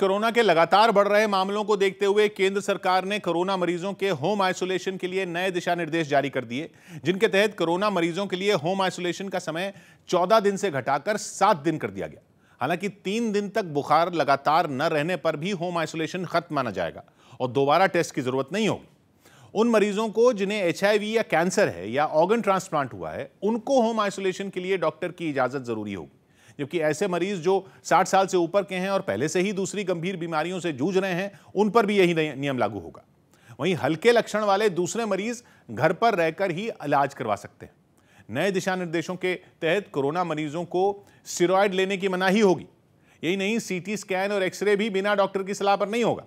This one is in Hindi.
कोरोना के लगातार बढ़ रहे मामलों को देखते हुए केंद्र सरकार ने कोरोना मरीजों के होम आइसोलेशन के लिए नए दिशा निर्देश जारी कर दिए, जिनके तहत कोरोना मरीजों के लिए होम आइसोलेशन का समय 14 दिन से घटाकर 7 दिन कर दिया गया। हालांकि 3 दिन तक बुखार लगातार न रहने पर भी होम आइसोलेशन खत्म माना जाएगा और दोबारा टेस्ट की जरूरत नहीं होगी। उन मरीजों को जिन्हें HIV या कैंसर है या ऑर्गन ट्रांसप्लांट हुआ है, उनको होम आइसोलेशन के लिए डॉक्टर की इजाजत जरूरी होगी, जबकि ऐसे मरीज जो 60 साल से ऊपर के हैं और पहले से ही दूसरी गंभीर बीमारियों से जूझ रहे हैं, उन पर भी यही नियम लागू होगा। वहीं हल्के लक्षण वाले दूसरे मरीज घर पर रहकर ही इलाज करवा सकते हैं। नए दिशा निर्देशों के तहत कोरोना मरीजों को स्टेरॉयड लेने की मनाही होगी। यही नहीं, CT स्कैन और एक्सरे भी बिना डॉक्टर की सलाह पर नहीं होगा।